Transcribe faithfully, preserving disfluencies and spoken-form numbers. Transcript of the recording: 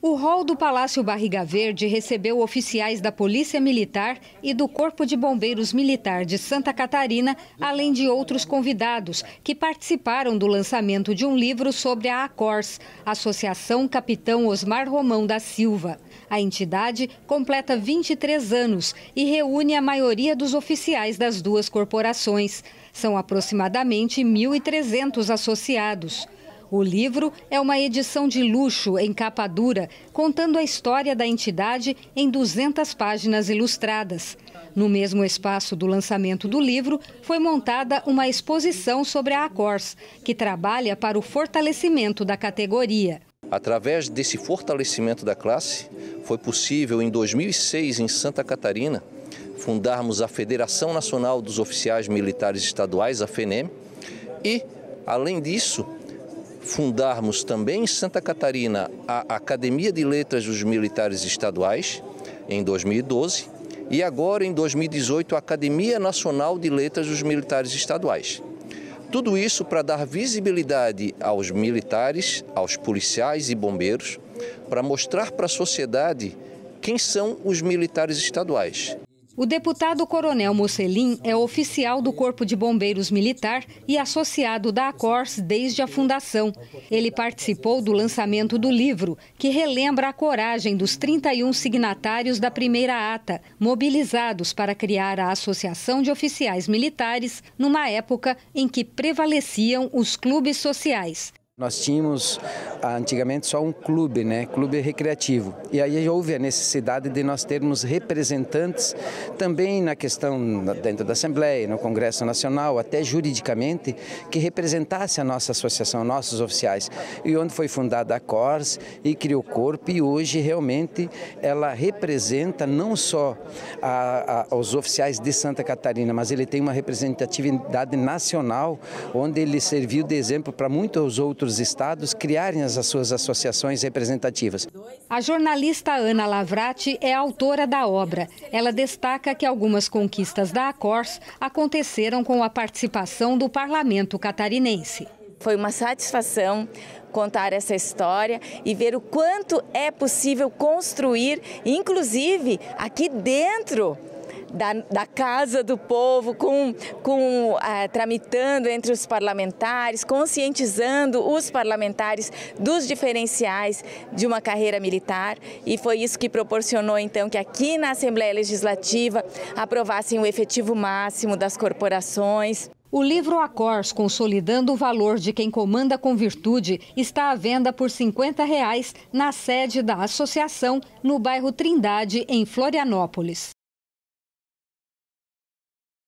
O hall do Palácio Barriga Verde recebeu oficiais da Polícia Militar e do Corpo de Bombeiros Militar de Santa Catarina, além de outros convidados que participaram do lançamento de um livro sobre a ACORS, Associação Capitão Osmar Romão da Silva. A entidade completa vinte e três anos e reúne a maioria dos oficiais das duas corporações. São aproximadamente mil e trezentos associados. O livro é uma edição de luxo em capa dura, contando a história da entidade em duzentas páginas ilustradas. No mesmo espaço do lançamento do livro, foi montada uma exposição sobre a ACORS, que trabalha para o fortalecimento da categoria. Através desse fortalecimento da classe, foi possível, em dois mil e seis, em Santa Catarina, fundarmos a Federação Nacional dos Oficiais Militares Estaduais, a FENEM, e, além disso, fundarmos também em Santa Catarina a Academia de Letras dos Militares Estaduais, em dois mil e doze, e agora, em dois mil e dezoito, a Academia Nacional de Letras dos Militares Estaduais. Tudo isso para dar visibilidade aos militares, aos policiais e bombeiros, para mostrar para a sociedade quem são os militares estaduais. O deputado Coronel Mocelim é oficial do Corpo de Bombeiros Militar e associado da ACORS desde a fundação. Ele participou do lançamento do livro, que relembra a coragem dos trinta e um signatários da primeira ata, mobilizados para criar a Associação de Oficiais Militares numa época em que prevaleciam os clubes sociais. Nós tínhamos antigamente só um clube, né, clube recreativo. E aí houve a necessidade de nós termos representantes também na questão dentro da Assembleia, no Congresso Nacional, até juridicamente, que representasse a nossa associação, nossos oficiais. E onde foi fundada a ACORS e criou o corpo, e hoje realmente ela representa não só a, a, os oficiais de Santa Catarina, mas ele tem uma representatividade nacional, onde ele serviu de exemplo para muitos outros estados criarem as suas associações representativas. A jornalista Ana Lavrati é autora da obra. Ela destaca que algumas conquistas da ACORS aconteceram com a participação do parlamento catarinense. Foi uma satisfação contar essa história e ver o quanto é possível construir, inclusive aqui dentro Da, da Casa do Povo, com, com, ah, tramitando entre os parlamentares, conscientizando os parlamentares dos diferenciais de uma carreira militar, e foi isso que proporcionou então que aqui na Assembleia Legislativa aprovassem o efetivo máximo das corporações. O livro ACORS, Consolidando o Valor de Quem Comanda com Virtude, está à venda por cinquenta reais na sede da associação, no bairro Trindade, em Florianópolis.